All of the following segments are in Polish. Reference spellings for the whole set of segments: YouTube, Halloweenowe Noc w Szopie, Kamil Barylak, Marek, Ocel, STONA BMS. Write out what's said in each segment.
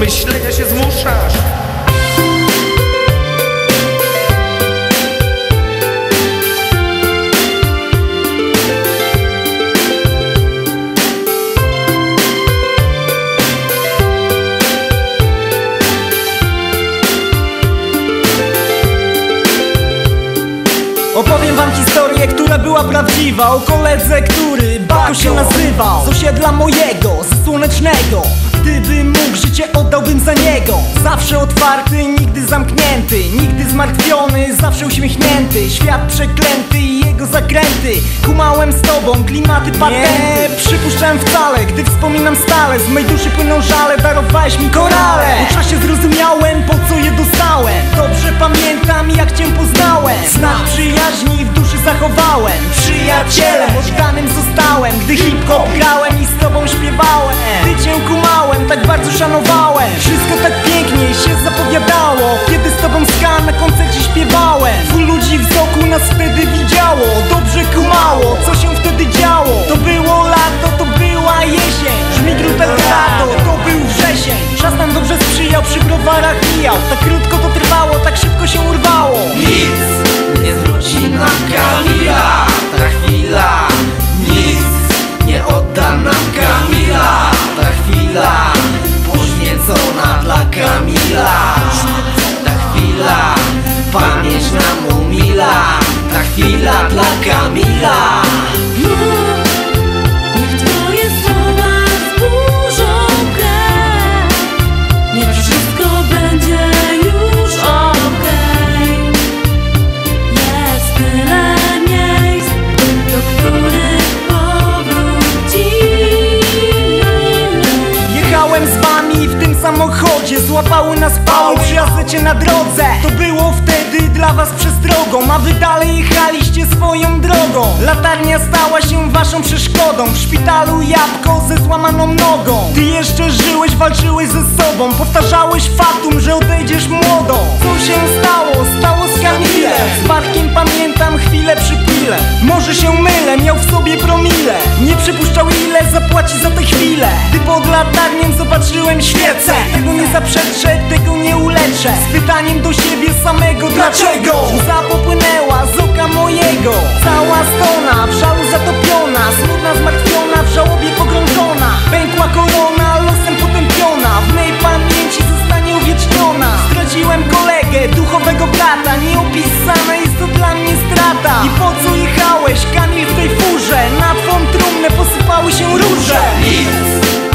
myślenia się zmuszasz. Opowiem wam historię, która była prawdziwa, o koledze, który Bako się nazywał. Z osiedla mojego, ze słonecznego. Gdybym mógł, życie oddałbym za niego. Zawsze otwarty, nigdy zamknięty, nigdy zmartwiony, zawsze uśmiechnięty. Świat przeklęty i jego zakręty. Kumałem z tobą klimaty, patenty. Nie przypuszczałem wcale, gdy wspominam stale, z mej duszy płyną żale, darowałeś mi korale. Po czasie zrozumiałem, po co je dostałem. Dobrze pamiętam, jak cię poznałem. Znak przyjaźni w duszy zachowałem. Przyjacielem oddanym zostałem, gdy hip-hop grałem i z tobą śpiewałem. Ty cię kumałem, tak bardzo szanowałem. Wszystko tak pięknie się zapowiadało, kiedy z tobą ska na koncercie śpiewałem. Dwóch ludzi wzroku nas wtedy widziało, dobrze kumało, co się wtedy działo. To było lato, to była jesień, brzmi gruntaldato, to był wrzesień. Czas nam dobrze sprzyjał, przy browarach mijał. Tak krótko to trwało, tak szybko się urwało. Nic nie zwróci nam Kamila ta chwila, nic nie odda nam Kamila ta chwila, poświęcona dla Kamila ta chwila, pamięć nam umila ta chwila dla Kamila. Złapały nas pały przy asecie na drodze. To było wtedy dla was przestrogą, a wy dalej jechaliście swoją drogą. Latarnia stała się waszą przeszkodą, w szpitalu jabłko ze złamaną nogą. Ty jeszcze żyłeś, walczyłeś ze sobą, powtarzałeś fatum, że odejdziesz młodo. Co się stało? Stało z Kamilem. Z Markiem pamiętam chwilę przy pile. Może się mylę, miał w sobie promile. Nie przypuszczał, ile zapłaci za tę chwilę. Gdy pod latarnią zobaczyłem świecę, tego nie zaprzetrzę, tego nie uleczę. Z pytaniem do siebie samego dlaczego? Łza popłynęła z oka mojego. Cała stona, w żalu zatopiona, smutna, zmartwiona, w żałobie pogrążona. Pękła korona, losem potępiona, w mej pamięci zostanie uwieczniona. Straciłem kolegę, duchowego brata, nieopisana jest to dla mnie strata. I po co jechałeś, Kamil, w tej furze? Na twą trumnę posypały się róże. Nic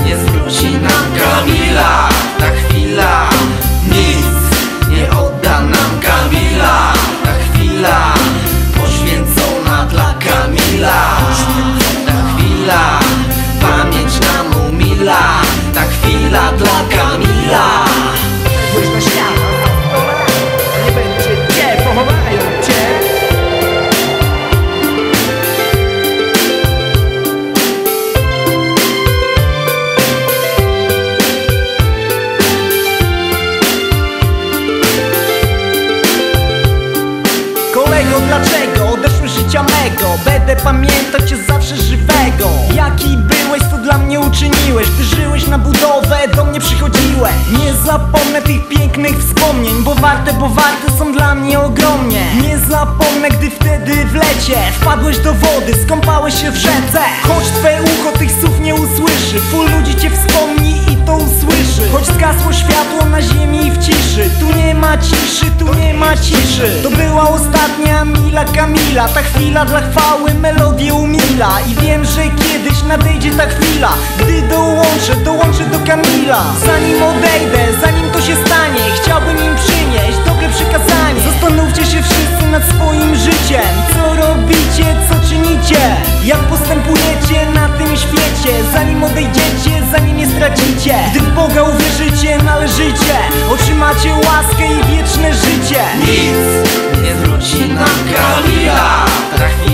nie zwróci nam Kamila ta chwila, nic nie odda nam Kamila ta chwila, poświęcona dla Kamila ta chwila, pamięć nam umila ta chwila dla Kamila. Pójdź na świat, nie będzie cię, pochowają cię. Kolego, dlaczego odeszły życia mego? Będę pamiętać cię zawsze żywego. Jaki byłeś, co dla mnie uczyniłeś? Ty żyłeś na budowę, do mnie przychodziłeś. Nie zapomnę tych pięknych wspomnień, bo warte są dla mnie ogromnie. Nie zapomnę, gdy wtedy w lecie wpadłeś do wody, skąpałeś się w rzece. Choć twe ucho tych słów nie usłyszy, full ludzi cię wspomni i to usłyszy. Choć zgasło światło na ziemi i w ciszy, tu nie ma ciszy, tu nie ma ciszy. To była ostatnia mila Kamila, ta chwila dla chwały melodię umila. I wiem, że kiedyś nadejdzie ta chwila, gdy dołączę do Kamila. Zanim odejdę, zanim to się stanie, chciałbym im przynieść dobre przekazanie. Zastanówcie się wszyscy nad swoim życiem, co robicie, co czynicie, jak postępujecie na tym świecie. Zanim odejdziecie, zanim je stracicie, gdy w Boga uwierzycie, należycie, otrzymacie łaskę i wieczne życie. Nic nie zwróci nam Kamila.